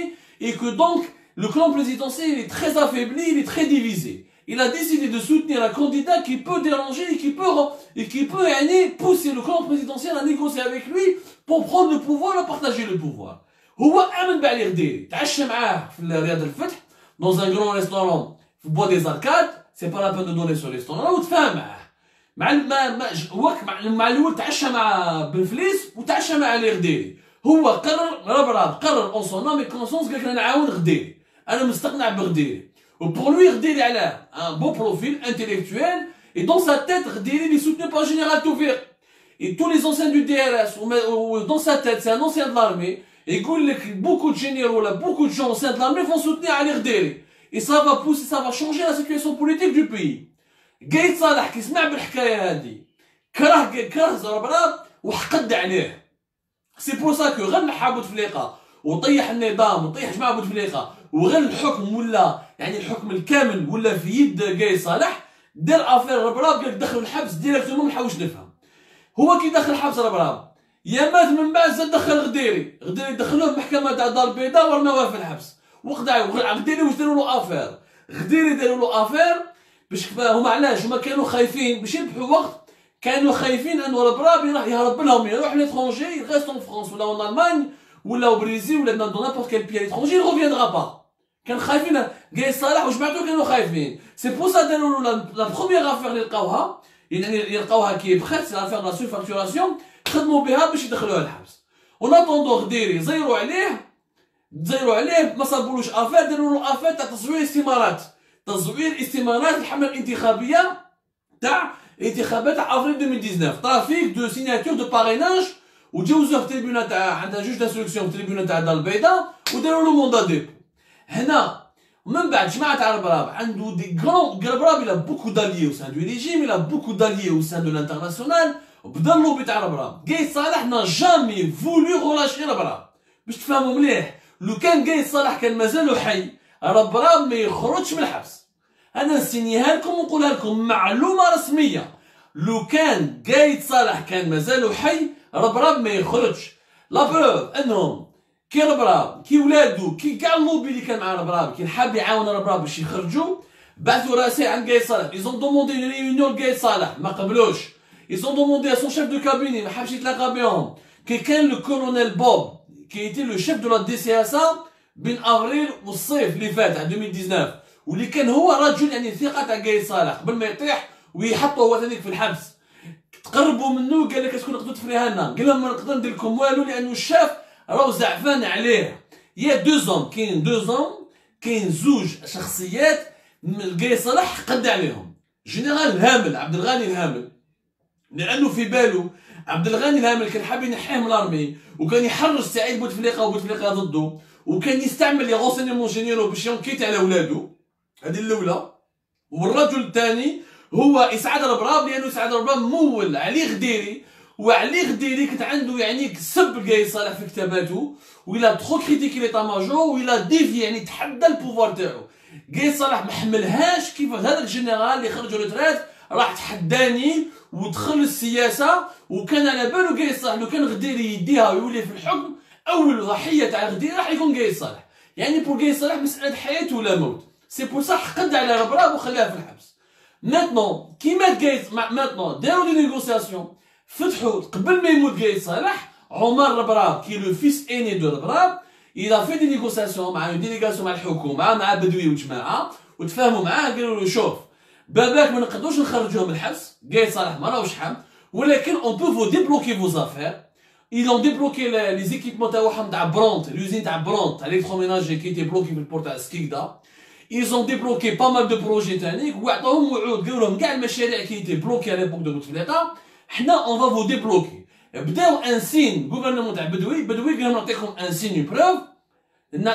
et que donc le clan présidentiel il est très affaibli, il est très divisé. Il a décidé de soutenir un candidat qui peut déranger et qui peut, et qui peut aller pousser le clan présidentiel à négocier avec lui pour prendre le pouvoir et partager le pouvoir. هو آمن بعلي غديري، تعشى معاه في رياض الفتح dans un grand restaurant au bois des arcades. C'est pas la peine de donner ce restaurant وتفاهم معاه. مع هو مع الاول تعشى مع بنفليس وتعشى مع علي غديري. هو قرر ربراب قرر اون سون نوم اي كونسونس قال لك انا نعاون غديري، انا مستقنع بغديري. وبور لوي غديري علاه ان بو بروفيل انتيليكتويل اي دون سا تيت غديري لي سوتني با جينيرال توفيق اي تو لي انسيان دو دي ار اس و دون سا تيت سي ان انسيان دو لارمي. يقول لك beaucoup de généraux là, beaucoup de gens au sein de l'armée vont soutenir Ali Ghederi et ça va pousser, ça va changer la situation politique du pays. قايد صالح كي سمع بالحكايه هذه كره كره ربراب وحقد عليه. سي بور سا كو غير نحى بوتفليقه وطيح النظام وطيح جماعه بوتفليقه وغير الحكم ولا يعني الحكم الكامل ولا في يد قايد صالح. دار افير ربراب قال دخل الحبس ديريكتومون. ما نحاولش نفهم هو كي دخل الحبس ربراب يا مات من بعد زاد دخل غديري. غديري دخلوه المحكمة تاع الدار البيضاء ورماوه في الحبس. وخدعوه غديري واش داروا له افير. غديري داروا له افير باش هما علاش هما كانوا خايفين باش يربحوا وقت، كانوا خايفين انه البرابي راح يهرب لهم، يروح ليترونجي يغيستون فرنسا ولا اون المانيا ولا بريزيل ولا دون نابورت كيل بيي ليترونجي يغوفيندرا با. كان خايفين قايد صالح وجماعته كانوا خايفين. سي بو سا داروا له لا بروميير افير اللي لقاوها، يعني يلقاوها كي بخات سي افير لا سوفاكتوراسيون خدموا بها باش يدخلوها الحبس. ونطوندو غديري زيروا عليه زيروا عليه ما صابولوش افير، داروا له افير تاع تزوير استمارات، تزوير استمارات الحمله الانتخابيه تاع الانتخابات تاع افريل ألفين وتسعطاش، ترافيك دو سيناتور دو باريناج. وجاوزوه في تريبيونال تاع عند جوج دانسيكسيون في تريبيونال تاع الدار البيضاء وداروا له موندا ديبو. هنا من بعد جماعه تاع ربراب عنده دي كرون ربراب الى بوكو داليي و سان دو ريجيم الى بوكو داليي و سان دو لانترناسيونال. بدا اللوبي تاع ربراب. قايد صالح نا جامي فولو غولاشي ربراب. باش تفهموا مليح لو كان قايد صالح كان مازالو حي ربراب ما يخرجش من الحبس. انا نسينيها لكم ونقولها لكم معلومه رسميه، لو كان قايد صالح كان مازالو حي ربراب ما يخرجش. لا بروف انهم كي ربراب كي ولادو كي كاع اللوبي اللي كان مع ربراب كي حاب يعاون ربراب باش يخرجوا بعثوا رسائل عند قايد صالح. ايزون دوموندي اون ريونيون لقايد صالح ما قبلوش. Ils ont demandé à son chef de cabinet, Mahabchit Lagabian, quelqu'un, le colonel Bob, qui était le chef de la D C S A, bin avril ou saif, les fêtes, en deux mille dix-neuf, où il était un rajul, yani thiqat à Gaïd Salah, ben maïtih, ou il hatta ou athanik fil habs. تقربوا منه قال لك شكون نقدر تفريها لنا؟ قال لهم ما نقدر ندير لكم والو لانه الشاف راهو زعفان عليه. يا دو زوم كاين دو زوم كاين زوج شخصيات قايد صلاح حقد عليهم. جنرال الهامل عبد الغني الهامل، لانه في بالو عبد الغني الهامل كان حاب ينحيه من الارمي وكان يحرش سعيد بوتفليقه وبوتفليقه ضده، وكان يستعمل لي غونسينيمون جينيرو باش ينكيت على ولادو. هذه الاولى. والرجل الثاني هو اسعاد البراب، لانه اسعاد البراب مول علي غديري، وعلي غديري كانت عنده يعني سب كاع صالح في كتاباته، ولا تخو كريتيكي ليطا ماجور، ولا ديفي يعني تحدى البوفوار تاعو. كاع صالح ما حملهاش كيف هذاك الجنرال اللي خرج ريتريت راح تحداني ودخل السياسه، وكان على بالو كاع صالح لو كان غديري يديها ويولي في الحكم اول ضحيه تاع غديري راح يكون كاع صالح. يعني بور كاع صالح مساله حياه ولا موت، سي بور سا حقد على البراب وخلاه في الحبس. ماتنون كي مات كايز ماتنون داروا لي نيغوسياسيون، فتحوا قبل ما يموت كايز صالح عمر البراب كي لو فيس ايني دو البراب إلا في دي نيغوسياسيون مع ديليغاسيون مع الحكومه مع بدوي وجماعه، وتفاهموا معاه قالوا له شوف باباك ما نقدروش نخرجوه من الحبس، كايز صالح ما راهوش حام، ولكن اون بو فو ديبلوكي فو زافير. Ils ont débloqué les, les équipements à Brandt, l'usine à Brandt, à l'électroménager qui était bloquée pour le port à Skikda. Ils ont débloqué pas mal de projets techniques. Qui étaient bloqués à l'époque de Bouteflika. On va vous débloquer. Un signe, le gouvernement de Bedoui, Bedoui un signe, une preuve. Nous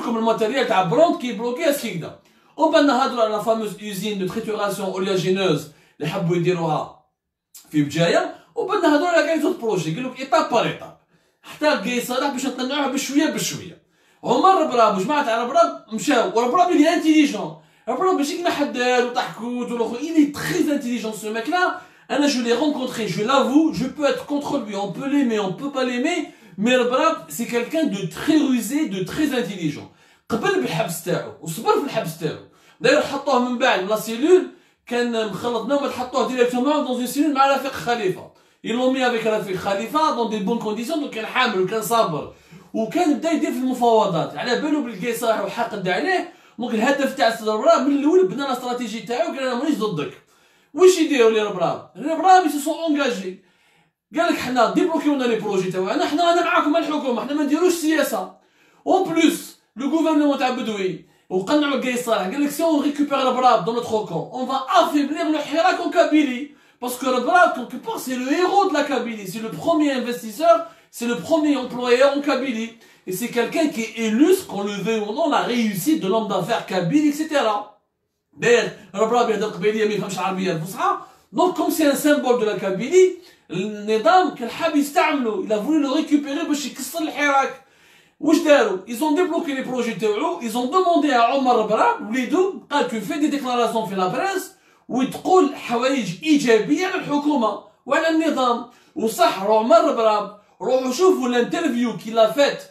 avons le matériel à Brandt qui est bloqué à Skikda. On va à la fameuse usine de trituration oléagineuse, les Haboué d'Iroha, Fibjaya. وبدنا هذول كاين زوج بروجي يقول لك ايطاب بار ايطاب حتى لقاي صالح باش نقنعوه بشويه بشويه. عمر البراب وجماعه تاع البراب مشاو، والبراب اللي انتيليجون، البراب ماشي كيما حداد وضحكوت ولا خويا، اللي تري انتيليجون سو ميك لا. انا جو لي رونكونتري جو لافو جو بو اتر كونتر لوي، اون بو ليمي اون بو با ليمي، مي البراب سي كالكان دو تري روزي دو تري انتيليجون. قبل بالحبس تاعو وصبر في الحبس تاعو، داير حطوه من بعد لا سيلول كان مخلط نوم حطوه ديريكتومون دون اون سيلول مع رفيق خليفه. Ils l'ont mis avec Rafik Khalifa dans des bonnes conditions, donc il a hamel, il a sabre. Ou il a bda يدير في المفاوضات، على بالو بالكاي صالح وحاقد عليه، دونك الهدف تاع السيد البراب من الاول بنى الاستراتيجي تاعو قال انا مانيش ضدك. واش يديروا لي البراب؟ البراب يسو اونجاجي. قال لك حنا ديبلوكيونا لي بروجي تاعنا، حنا رانا معاكم الحكومه، حنا ما نديروش سياسه. اون بلوس لو غوفرنمون تاع بدوي وقنعوا الكاي صالح قال لك سي اون ريكوبير البراب دون نوتخ كون، اون فا افيبلير لو حراك اون كابيلي. Parce que le Brab, quelque part, c'est le héros de la Kabylie, c'est le premier investisseur, c'est le premier employeur en Kabylie. Et c'est quelqu'un qui illustre, qu'on le veuille ou non, la réussite de l'homme d'affaires kabyle, et cetera. D'ailleurs, le Brab est de Kabylie, mais comme Charabia al-Fusra. Donc, comme c'est un symbole de la Kabylie, le Nidam, qu'elle habite Tamlo, il a voulu le récupérer pour chez Kisr al-Hirak. Ils ont débloqué les projets Théo, ils ont demandé à Omar Brab, les deux, quand tu fais des déclarations dans la presse, وتقول حوايج ايجابيه على الحكومه وعلى النظام. وصح عمر البراب روحوا شوفوا الانترفيو كي لا فات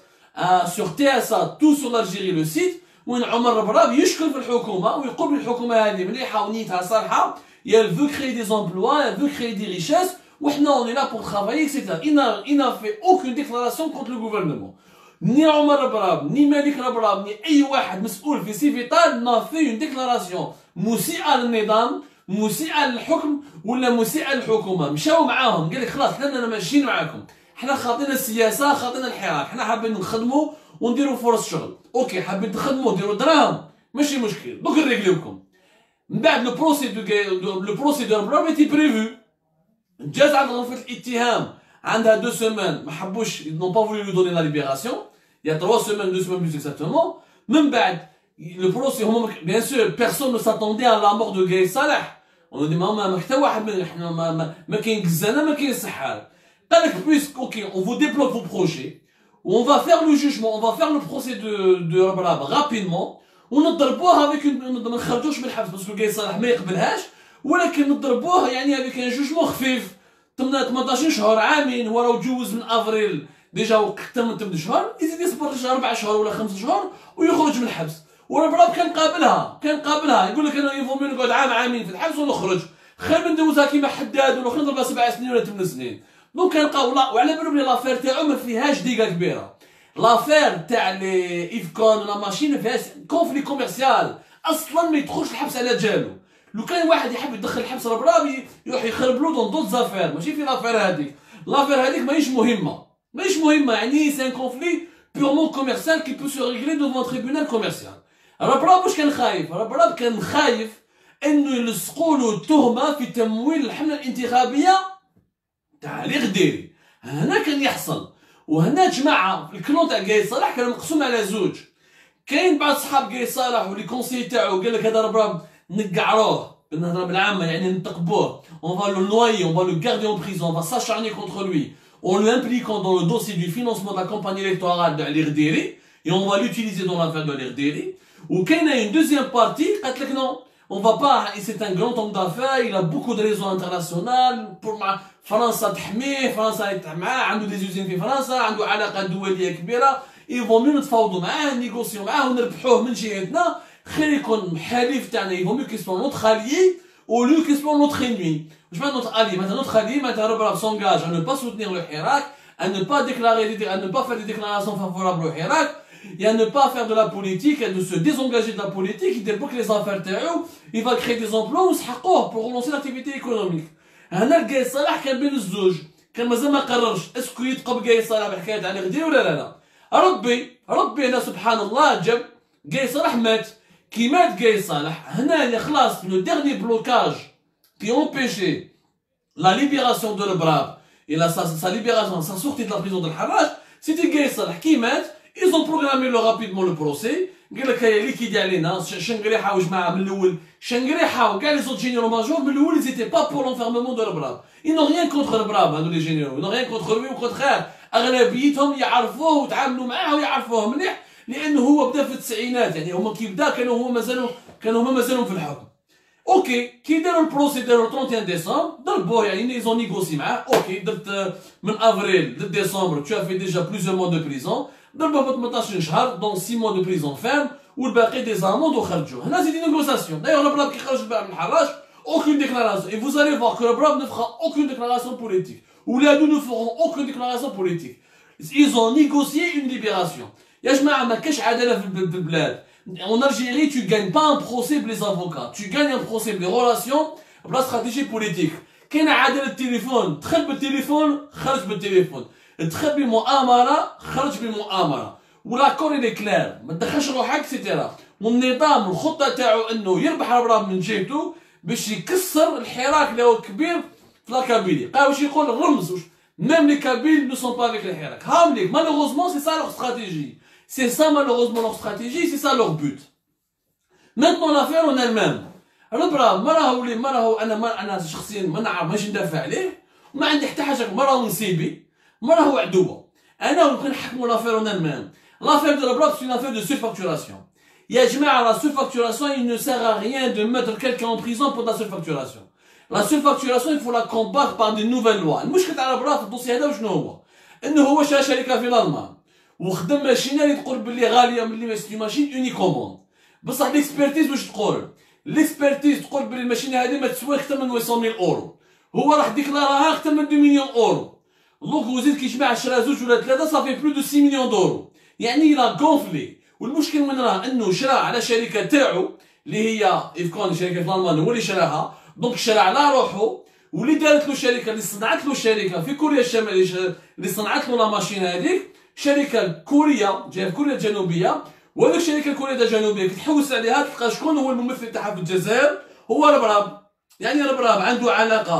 سور تي اس ا تو سور الجيري لو سيت، وين عمر البراب يشكر في الحكومه ويقول الحكومه هذه مليحه ونيتها صالحه، يا فو كري دي زومبلوا يا فو كري دي ريشيس، وحنا اوني لا بور ترافايي اكسيتيرا. اينا اينا في اوكون ديكلاراسيون كونت لو غوفرنمون، ني عمر البراب ني مالك البراب ني اي واحد مسؤول في سيفيطال نا في اون ديكلاراسيون مسيئه للنظام، مسيئه للحكم ولا مسيئه للحكومه. مشاو معاهم قال لك خلاص حنا ماشيين معاكم، حنا خاطينا السياسه خاطينا الحراك، حنا حابين نخدموا ونديروا فرص شغل. اوكي حابين تخدموا ديروا دراهم ماشي مشكل، دوك نريقليوكم. من بعد لو بروسيدور لو بروسيدور بروبلي تي بريفو جاز عند غرفه الاتهام عندها دو سومان، ما حبوش نون با فولي لو دوني لا ليبيراسيون، يا ثلاث سومان دو سومان بلوس اكزاكتومون. من بعد Le procès, bien sûr, personne ne s'attendait à la mort de Gaï Salah. On a dit, maman, on vous débloque vos projets, on va faire le jugement, on va faire le procès de, de Rabrab rapidement, on a débloqué avec une. On a débloqué parce que Gaï Salah ne l'accepte pas, mais on a débloqué avec un jugement خفيف. ثمانية عشر شهر عامين وراه جوز من افريل، ديجا اكثر من ثمانية شهور، يزيد يصبر أربعة شهور ولا خمسة شهور ويخرج من الحبس. والبراب كان قابلها كان قابلها يقول لك انا يفهمني نقعد عام عامين في الحبس ونخرج، خير من ندوزها كيما حداد ولا نضربها سبع سنين ولا ثمان سنين. دونك كان قاوله وعلى بالو بلي لافير تاعو ما فيهاش ديكا كبيره. لافير تاع لي ايفكون ولا ماشين فيها كونفلي كوميرسيال اصلا ما يدخلش الحبس على جالو. لو كان واحد يحب يدخل الحبس البراب يروح يخرب له دون دوت زافير، ماشي في لافير هذيك. لافير هذيك ماهيش مهمه ماهيش مهمه، يعني سان كونفلي purement commercial qui peut se régler devant un tribunal commercial. البراب واش كان خايف؟ البراب كان خايف انه يلصقوا له تهمه في تمويل الحمله الانتخابيه تاع علي غديري. هنا كان يحصل، وهنا جماعه الكلون تاع قايد صالح كان مقسوم على زوج، كاين بعض صحاب قال صالح ولي كونسي تاعو قال لك هذا راه نقعروه بالنهضه بالعامه يعني نتقبوه on va le noyer on va le garder en prison on va s'acharner contre lui en l'impliquant dans le dossier du financement de la campagne électorale de l'Irderi et on va l'utiliser dans l'affaire de l'Irderi ou كاينه une deuxième partie قالت لك non on va pas c'est un grand homme d'affaires il a beaucoup de réseaux internationaux pour مع فرنسا تحميه فرنسا يتعماه عنده des usines في فرنسا عنده علاقه دوليه كبيره يفو ميو نتفاوضوا معاه نيغوسيو معاه ونربحوه من جهتنا خير يكون حليف تاعنا يفو ميو كيسبون نوتخ اليي او لو كيسبون نوتخ انمي واش معنى نوتخ اليي معناتها نوتخ اليي معناتها ربي راه سونجاج ان با سوتنيغ لو حراك ان با ديكلاري ان با فير دي ديكلاراسيون فافورابل لو حراك يا ان با فير دو لا بوليتيك ان سو ديزونجاجي دو لا بوليتيك يدير بوك لي زافير تاعو يفا كري دي زومبلو ويسحقوه بوغ لونسي لاكتيفيتي ايكونوميك هنا القاي صالح كان بين الزوج كان مازال ما قررش اسكو يتقب قاي صالح بالحكايه تاع الغدير ولا لا لا ربي ربي هنا سبحان الله جاب قاي صالح مات كي مات قاي صالح هنا اللي خلاص لو ديرني بلوكاج كي امبيشي لا ليبيراسيون دو البراف الا سا ليبيراسيون سا سورتي دو لا بريزون دو الحراج سيتي قاي صالح كي مات ايزون بروغرامي لو رابيدمون لو بروسي قال لك هيا ليكيدي علينا شنقري حاوج معاه من الاول شنقري حاوج كاع لي زوت جينيرو ماجور من الاول زيتي با بور لونفيرمون دو البراف اي نو ريان كونتر البراف هادو لي جينيرو نو ريان كونتر لوي وكونتخير اغلبيتهم يعرفوه وتعاملوا معاه ويعرفوه مليح لانه هو بدا في التسعينات يعني هما كي بدا كانوا هما مازالوا كانوا هما مازالوا في الحكم اوكي كي داروا البروسيدور واحد وثلاثين ديسمبر ضربوه يعني ايزون نيغوسي معاه اوكي درت من افريل لديسمبر تو في ديجا بلوزيو مون دو بريزون ضربوه ب ثمنطاش شهر دون ستة مون دو بريزون فيرم والباقي دي زاموند وخرجوه هنا زيد نيغوساسيون دايوغ البراب كي خرج الباع من الحراج اوكين ديكلاراسيون اي فوز الي فوا كو البراب نفخا اوكين ديكلاراسيون بوليتيك ولادو نو فورون اوكون ديكلاراسيون بوليتيك ايزون نيغوسيي اون ليبيراسيون يا جماعه ما كاش عداله في البلاد اون الجيري تو غان با ان بروسي بلي زافوكا تو غان ان بروسي بلي ريلاسيون بلا استراتيجي بوليتيك كاين عداله التليفون دخل بالتليفون خرج بالتليفون دخل بمؤامره خرج بمؤامره ولا كوري لي كلير ما تدخلش روحك سيتيرا والنظام الخطه تاعو انه يربح البراب من جيبته باش يكسر الحراك اللي هو كبير لا كابيلي قال واش يقول الرمز ميم لي كابيل نو سون با افيك الحراك هاهم ليك مالوغوزمون سي سا لوغ استراتيجي سي سا مالوغوزمون لوغ استراتيجي سي سا لوغ بوت مينتون لافير اون المام البرا ما راهو لي ما راهو انا ما انا شخصيا ما نعرف ماشي ندافع عليه وما عندي حتى حاجه ما راهو نسيبي ما راهو عدوه انا ممكن نحكموا لافير اون المام لافير دو البرا سي لافير دو سيرفاكتوراسيون يا جماعه لا سيرفاكتوراسيون il ne sert à rien de mettre quelqu'un en prison pour la surfacturation لا سيرفاكتوراسيون يفو لا كومباغ باغ دي نوفيل لوا، المشكل تاع البراف في الدوسي هذا وشنو هو؟ انه هو شرا شركه في الالمان وخدم ماشينه اللي تقول باللي غاليه من اللي ماشي ماشين اوني كوموند، بصح ليكسبيرتيز واش تقول؟ ليكسبيرتيز تقول باللي الماشينه هذه ما تسواش اكثر من مئتين ألف اورو، هو راح ديكلاراها اكثر من اثنين مليون اورو، دونك وزيد كي جمع شرا زوج ولا ثلاثه صافي بلو دو ستة مليون دورو، يعني لا كونفلي، والمشكل من راه انه شرا على شركه تاعو اللي هي ايفكون شركه في الالمان هو اللي شراها دونك شرا على روحو واللي دارت له شركه اللي صنعت له شركه في كوريا الشماليه اللي صنعت له لا ماشين هذيك شركه كوريا جايه في كوريا الجنوبيه وهذيك الشركه كوريا الجنوبيه كي تحوس عليها تلقى شكون هو الممثل تاعها في الجزائر هو البراب يعني البراب عنده علاقه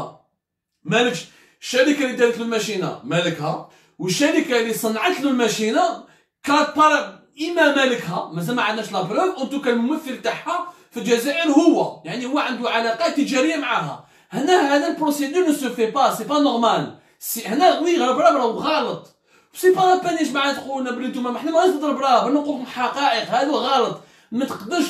مالكش الشركه اللي دارت له الماشينه مالكها والشركه اللي صنعت له الماشينه كانت بار اما مالكها مازال ما عندناش لا بروف اون توكا الممثل تاعها في الجزائر هو يعني هو عنده علاقات تجاريه معها هنا هذا البروسيدور نو سو في با سي با نورمال سي هنا وي البراب راهو غلط سي با لا بان يا جماعه تقولنا بلي نتوما حنا ماغاديش نضرب البراب انا نقول لكم حقائق هذا غلط ما تقدرش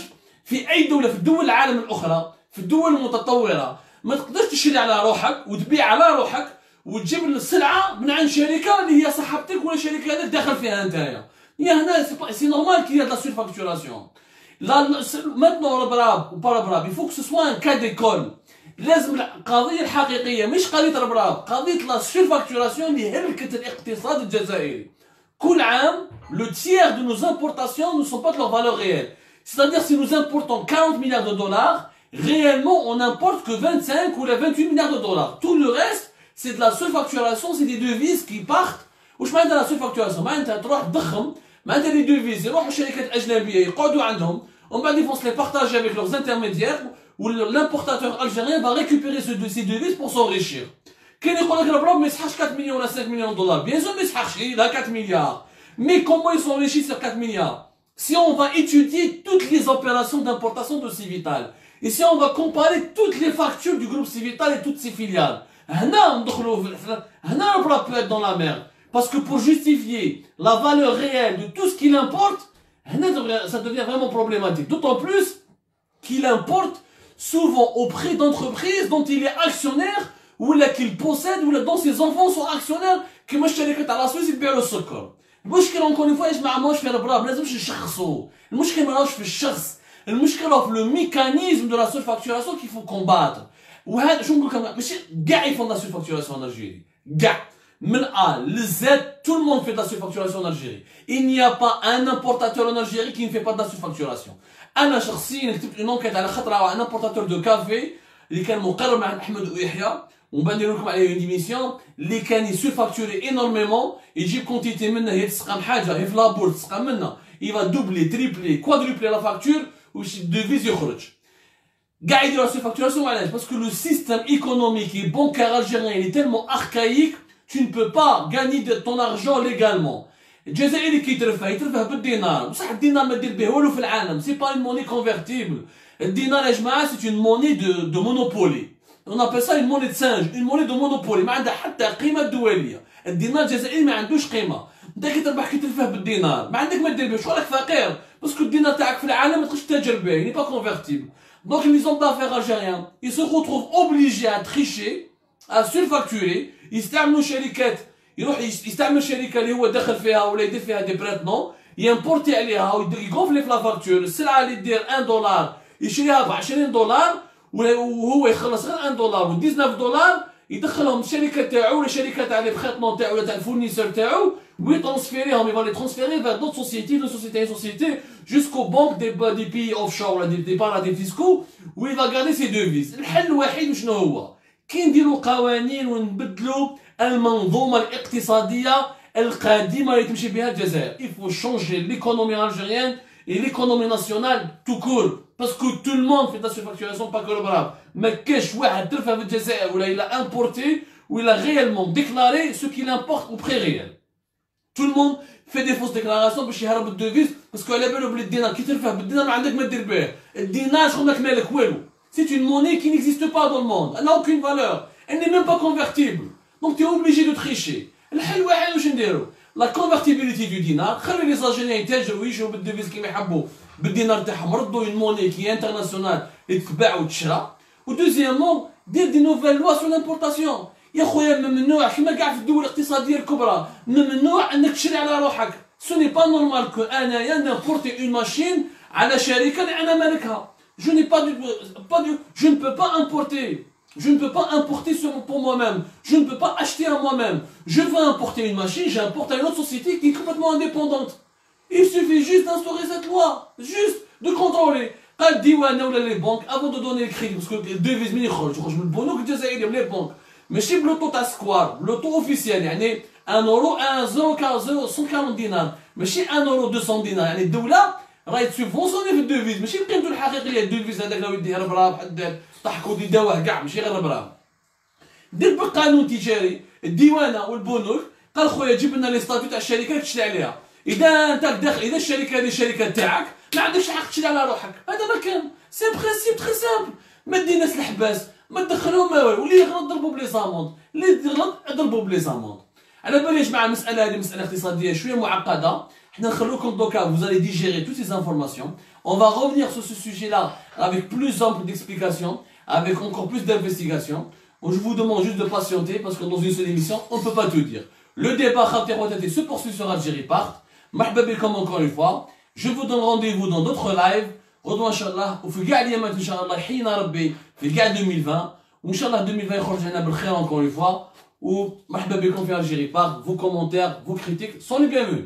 في اي دوله في الدول العالم الاخرى في الدول المتطوره ما تقدرش تشري على روحك وتبيع على روحك وتجيب السلعه من عند شركه اللي هي صاحبتك ولا شركه هذاك داخل فيها انتيا يا هنا سي با سي نورمال كي لا سورفاكتوراسيون لا maintenant le brave ou pas le brave il faut que ce soit un cas d'école لازم القضيه الحقيقيه مش قضيه البراب قضيه لا سيرفاكتوراسيون اللي هلكت الاقتصاد الجزائري كل عام لو tiers de nos importations ne sont pas de leur valeur réelle c'est-à-dire si nous importons quarante milliards de dollars réellement on n'importe que vingt-cinq ou les vingt-huit milliards de dollars tout le reste c'est de la surfacturation c'est des devises qui partent واش معناتها لا سيرفاكتوراسيون معناتها تروح تضخم معناتها لي ديفيز يروحوا شركات اجنبيه يقعدوا عندهم ومن بعد يفونس لي بارطاجي افيك لوغ انترميديير والامبورتاتور الجيريان با ريكوبيري سو دو سي ديفيز بور سونريشير كاين يقول لك البلوب ما يسحقش أربعة مليون ولا خمسة مليون دولار بيان سور ما يسحقش هي لها أربعة مليار مي كومون يسونريشي سيغ أربعة مليار si on va étudier toutes les opérations d'importation de Civital, et si on va comparer toutes les factures du groupe Civital et toutes ses filiales, on peut être dans la merde. Parce que pour justifier la valeur réelle de tout ce qu'il importe, ça devient vraiment problématique. D'autant plus qu'il importe souvent auprès d'entreprises dont il est actionnaire, ou là qu'il possède, ou là dont ses enfants sont actionnaires, qui m'a acheté à la Suisse et bien le sucre. المشكلة نكون يفوا يجمع ماهوش في البراب، لازمش نشخصوا، المشكلة ماهوش في الشخص، المشكلة في لو ميكانيزم دو لا سورفاكتوراسيون كيفو كومباتر، وهذا شنو نقول لكم ماشي كاع يفون لا سورفاكتوراسيون الجيري، كاع من أ لزد tout le monde fait de la surfacturation en Algérie. Il n'y a pas un importateur en Algérie qui ne fait pas de la surfacturation. أنا شخصيا كتبت une enquête على خاطر un importateur de café اللي كان مقرر مع أحمد يحيى. وبندير لكم عليه اون ديميسيون اللي كان يسفاكتوري انورميمون يجيب كونتيتي منه هي تسقم حاجه هي في لابور تسقم منه يبا دوبلي تريبلي كوادريبلي لا فاكتور واش الديفيز يخرج كاع يديروا لا سيفاكتوراسيون علاش باسكو لو سيستيم ايكونوميكي بونكار الجيريان لي تالمون اركايك tu ne peux pas gagner de ton argent légalement الجزائري كي يترفه يترفه بالدينار بصح الدينار ما دير به والو في العالم سي با اون موني كونفيرتيبل الدينار يا جماعه سي اون موني دو دو مونوبولي. On appelle ça une monnaie de singe, une monnaie de monopole. ما عندها حتى قيمة دولية. الدينار الجزائري ما عندوش قيمة. أنت كي تربح كي ترفه بالدينار، ما عندك ما دير به، شكون راك فقير؟ باسكو الدينار تاعك في العالم ما تقدرش تاجر به، il n'est pas convertible. Donc les hommes d'affaires algériens, ils se retrouvent obligés à tricher, à surfacturer. يستعملوا شركات، يروح يستعمل شركة اللي هو داخل فيها ولا يدير فيها دي براتنون، يمبورتي عليها ويغوفلي في لا فاكتور، السلعة اللي دير واحد دولار يشريها ب عشرين دولار. وهو يخلص غير واحد دولار و19 دولار يدخلهم الشركه تاعو ولا الشركه تاع لي بريتمون تاعو ولا تاع الفورنيسور تاعو ويترانسفيريهم يبغي لي ترانسفيري vers d'autres sociétés de société en société jusqu'aux banques des des pays offshore ولا des paradis fiscaux où il va garder ses devises. الحل الوحيد شنو هو؟ كي نديروا قوانين ونبدلوا المنظومه الاقتصاديه القديمه اللي تمشي بها الجزائر. il faut changer l'économie algérienne et l'économie nationale tout court. Parce que tout le monde fait de la surfacturation, pas que le brave. Mais qu'est-ce que le ou il a importé, ou il a réellement déclaré ce qu'il importe au prix réel. Tout le monde fait des fausses déclarations pour qu'il de devise, parce qu'il a le dinar. Qui te le fait le dinar, il n'y a pas de dinar. Le dinar, c'est une monnaie qui n'existe pas dans le monde. Elle n'a aucune valeur. Elle n'est même pas convertible. Donc tu es obligé de tricher. La convertibilité du dinar, les Algériens يتاجروا de devise qu'ils aiment. بالدينار تاعهم ردوا اون موني كي انترناسيونال اللي تتباع وتشرى، ودوزيامون دير دي نوفيل لوا سو لامبورتاسيون، يا خويا ممنوع كيما كاع في الدول الاقتصاديه الكبرى، ممنوع انك تشري على روحك، سوني با نورمال كو انايا نامبورتي اون ماشين على شركه اللي انا مالكها، جو ني با دو با دو جو نبو با امبورتي، جو نبو با امبورتي سو بور موا ميم، جو نبو با اشتي ا موا ميم، جو فو امبورتي اون ماشين، جامبورت ا اون اوتر سوسيتي كي كومبليتمون انديبوندونت. Il suffit juste d'instaurer cette loi, juste de contrôler. Quand Diwan ou les banques, avant de donner le crédit, parce que les devises, je me bonne que Jazaïr, les banques. Mais si le taux à square, le taux officiel, il y a un euro, un euro, cent quarante dinars. Mais si un euro, deux cents dinars, il y a deux là, il subventionné les devises. Mais si le taux de la devise, il y a des rabras, il y a des rabras, il y a des rabras. Dès le canon tijari, Diwan ou le bonheur, quand il y a les statuts à Chalika, tu l'as. إذا أنت داخل إذا الشركة هذه الشركة تاعك ما عندكش حق تشري على روحك، هذا ما كان، سي برانسيب تخي سامبل، ما دي ناس الحباس، ما تدخلهم ما والو، واللي يغلط ضربوا بلي زاموند، اللي يغلط ضربوا بلي زاموند، على بالي يا جماعة المسألة هذه مسألة اقتصادية شوية معقدة، حنا نخلوكم دوكا vous allez digérer toutes ces informations، on va revenir sur ce sujet-là avec plus ample d'explications, avec encore plus d'investigations. Je vous demande juste de patienter parce que dans une seule émission on ne peut pas tout dire. Le débat Khabter Ouattara se poursuit sur Algérie Part. مرحبا بكم encore une fois. Je vous donne rendez-vous dans d'autres lives. غدوة ان شاء الله وفي كاع اليامات ان شاء الله يحيينا ربي في كاع ألفين وعشرين وان شاء الله ألفين وعشرين يخرج لنا بالخير encore une fois. ومرحبا بكم في Algérie Part. Vos commentaires, vos critiques sont les bienvenus.